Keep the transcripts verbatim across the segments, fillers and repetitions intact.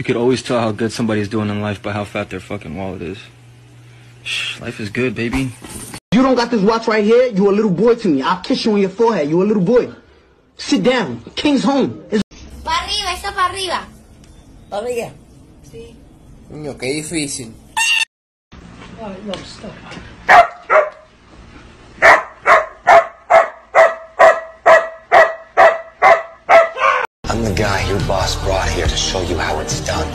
You could always tell how good somebody's doing in life by how fat their fucking wallet is. Shh, life is good, baby. You don't got this watch right here, you a little boy to me. I'll kiss you on your forehead, you a little boy. Sit down, King's home. Para arriba, está para arriba. ¿Para arriba? Sí. Niño, qué difícil. Oh, no, stop. I'm the guy your boss brought here to show you how it's done.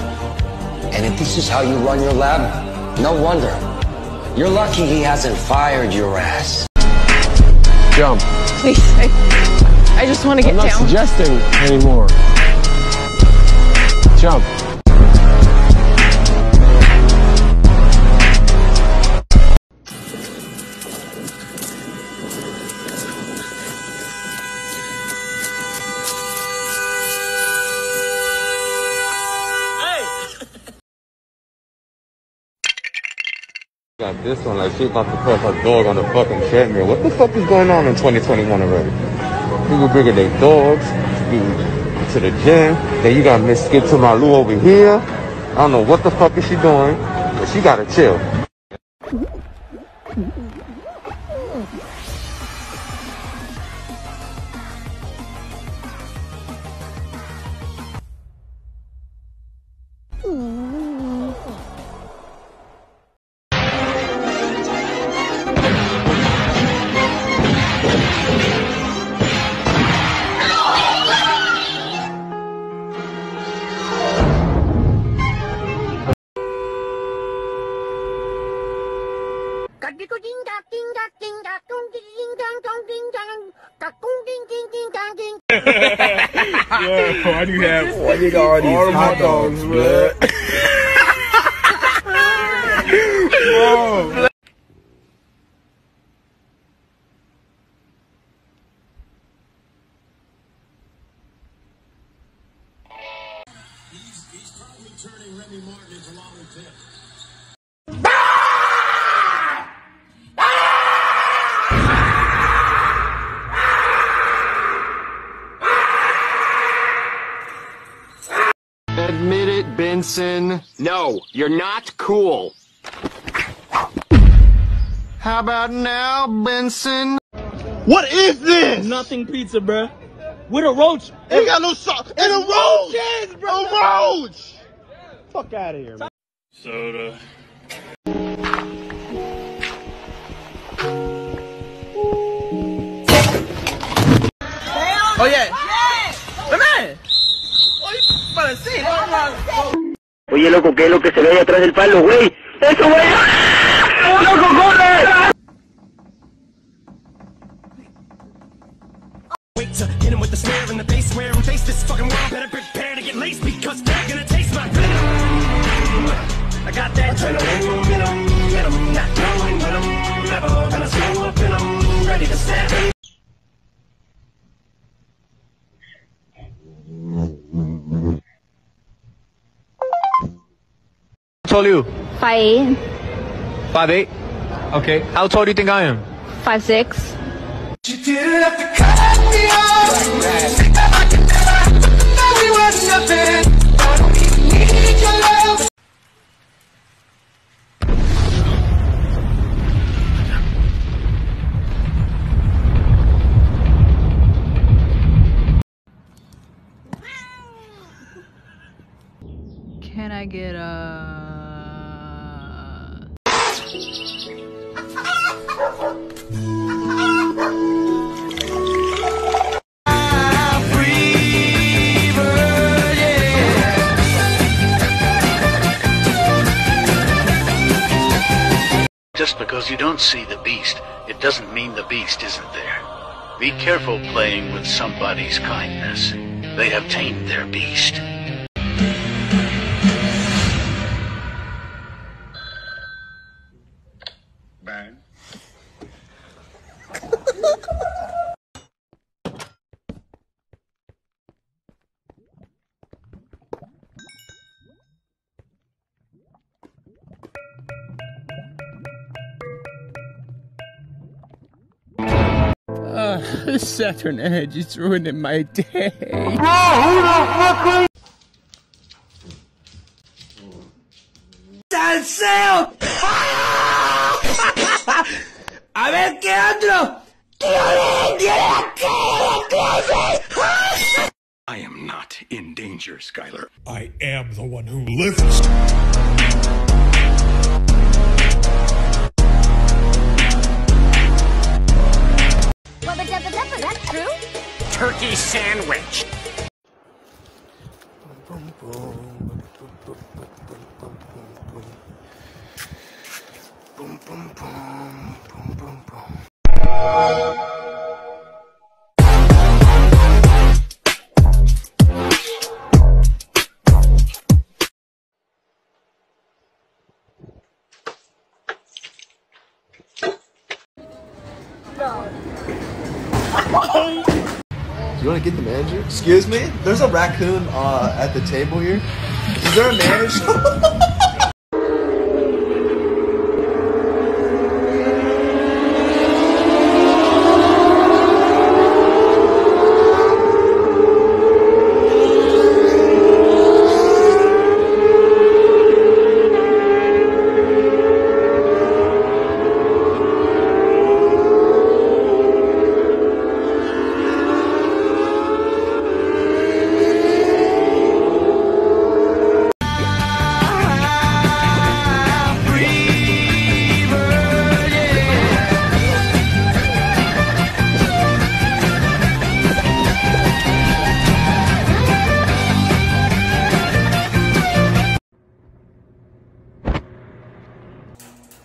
And if this is how you run your lab, no wonder. You're lucky he hasn't fired your ass. Jump. Please, I, I just want to get down. I'm not suggesting anymore. Jump. Got this one like she about to press her dog on the fucking treadmill. What the fuck is going on in twenty twenty-one already? People bringing their dogs to the gym. Then you got Miss Skip to my Lou over here. I don't know what the fuck is she doing, but she gotta chill. Yo, why do you have why you got all these all hot dogs, blood? Whoa. He's he's probably turning Remy Martin into Lalo Tiff. Admit it, Benson. No, you're not cool. How about now, Benson? What is this? Nothing pizza, bruh. With a roach. It ain't got no sauce. And a roach. Yes, bro. A roach. Fuck out of here, man. Soda. Oh, yeah. Oye, loco, ¿qué es lo que se ve ahí atrás del palo, güey? ¡Eso, güey! ¡Oh, loco, corre! How tall are you? five eight. five eight? Okay. How tall do you think I am? five six. She didn't have to cut me off. We were nothing. I don't even need your love. Can I get a... Just because you don't see the beast, it doesn't mean the beast isn't there. Be careful playing with somebody's kindness. They have tamed their beast. Bang. The Saturn Edge is ruining my day. Bro, who the fuck are you? deseos. A ver qué otro. I am not in danger, Skyler. I am the one who lives. Turkey sandwich. You want to get the manager? Excuse me? There's a raccoon uh, at the table here. Is there a manager?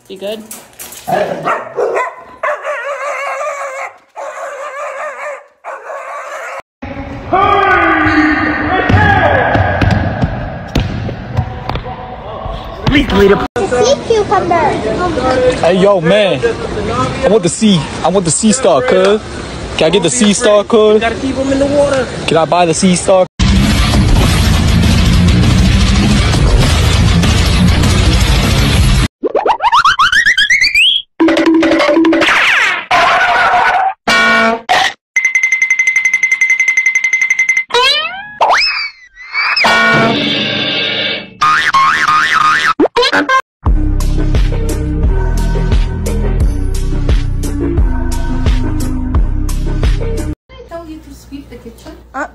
You good? Hey, yo, man. I want the sea. I want the sea star, cuz. Can I get the sea star, cuz? You gotta keep them in the water. Can I buy the sea star?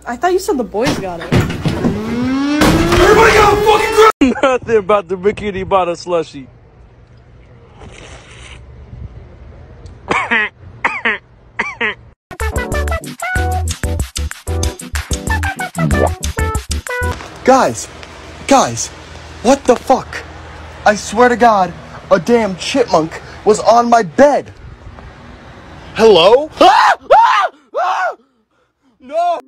I thought you said the boys got it. Everybody got a fucking grip! Nothing about the Bikini Bottom slushy. Guys, guys, what the fuck? I swear to God, a damn chipmunk was on my bed. Hello? Ah! Ah! Ah! No!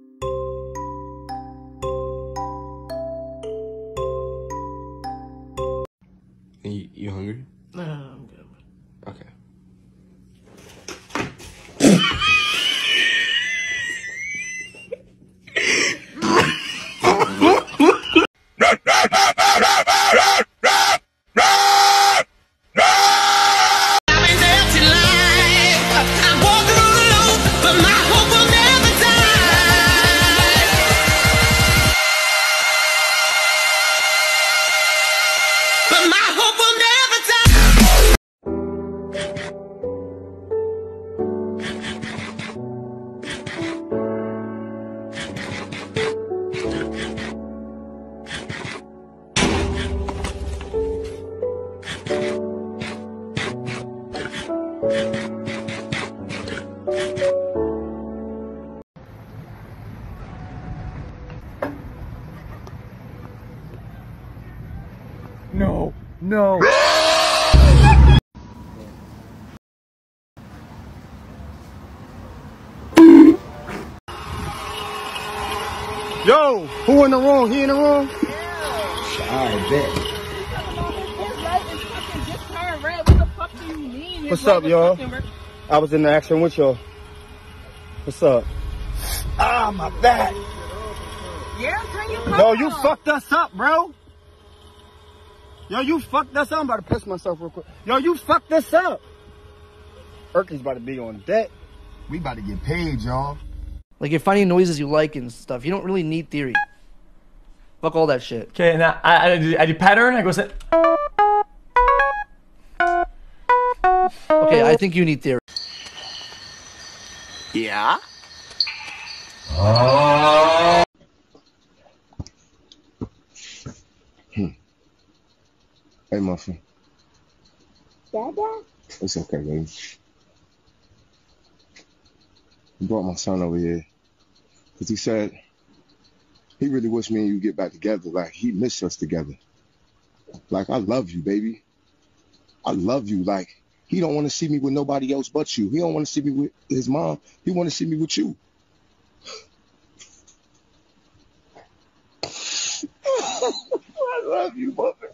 You, you hungry? No, no, no, I'm good. No, no. Yo, who in the wrong? He in the wrong? Yeah. I bet. What's up, y'all? I was in the action with y'all. What's up? Ah, my back. Yeah, turn your car. Yo, you fucked us up, bro. Yo, you fucked this up. I'm about to piss myself real quick. Yo, you fucked this up. Erky's about to be on deck. We about to get paid, y'all. Like, you're finding noises you like and stuff. You don't really need theory. Fuck all that shit. Okay, now I, I, do, I do pattern. I go set. Okay, I think you need theory. Yeah? Uh... Hmm. Hey, Muffin. Dada? It's okay, baby. I brought my son over here because he said he really wished me and you get back together. Like, he missed us together. Like, I love you, baby. I love you. Like, he don't want to see me with nobody else but you. He don't want to see me with his mom. He want to see me with you. I love you, mother.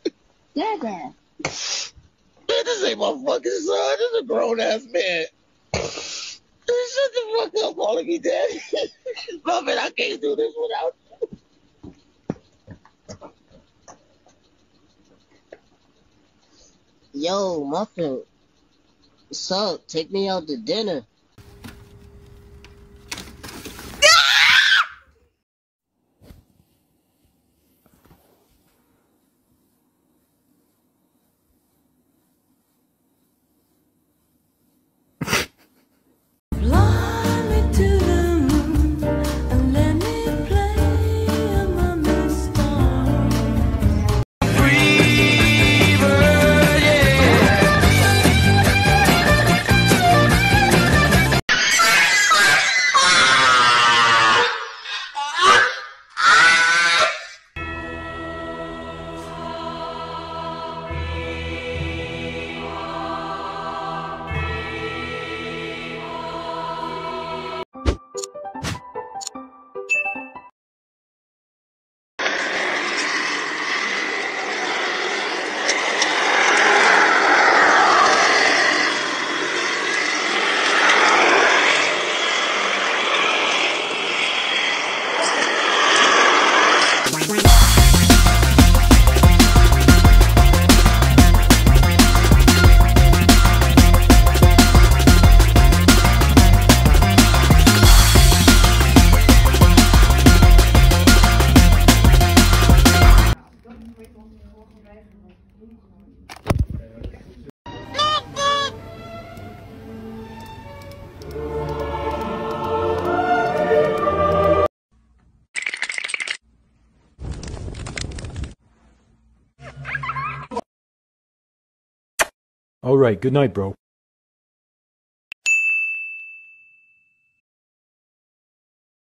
Dada. This ain't my fucking son. This is a grown-ass man. Shut the fuck up, calling me daddy. Love it, I can't do this without you. Yo, Muffin. What's up? Take me out to dinner. All right, good night, bro.